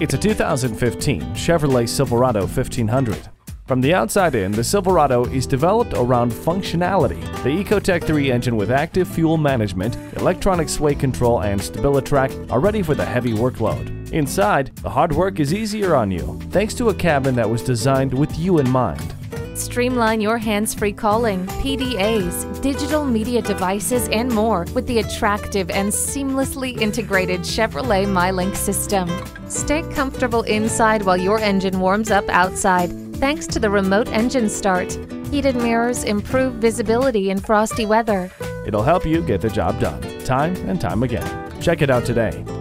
It's a 2015 Chevrolet Silverado 1500. From the outside in, the Silverado is developed around functionality. The EcoTec3 engine with active fuel management, electronic sway control, and StabiliTrak are ready for the heavy workload. Inside, the hard work is easier on you, thanks to a cabin that was designed with you in mind. Streamline your hands-free calling, PDAs, digital media devices, and more with the attractive and seamlessly integrated Chevrolet MyLink system. Stay comfortable inside while your engine warms up outside, thanks to the remote engine start. Heated mirrors improve visibility in frosty weather. It'll help you get the job done, time and time again. Check it out today.